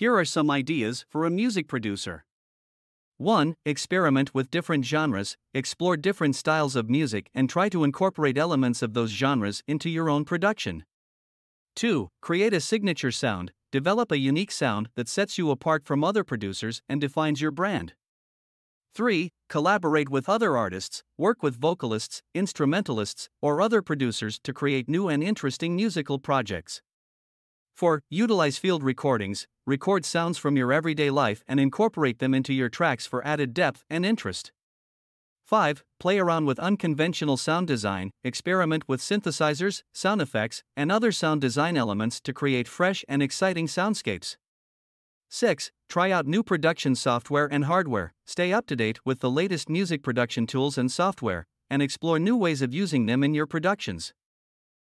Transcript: Here are some ideas for a music producer. 1. Experiment with different genres, explore different styles of music and try to incorporate elements of those genres into your own production. 2. Create a signature sound, develop a unique sound that sets you apart from other producers and defines your brand. 3. Collaborate with other artists, work with vocalists, instrumentalists, or other producers to create new and interesting musical projects. 4. Utilize field recordings, record sounds from your everyday life and incorporate them into your tracks for added depth and interest. 5. Play around with unconventional sound design, experiment with synthesizers, sound effects, and other sound design elements to create fresh and exciting soundscapes. 6. Try out new production software and hardware, stay up to date with the latest music production tools and software, and explore new ways of using them in your productions.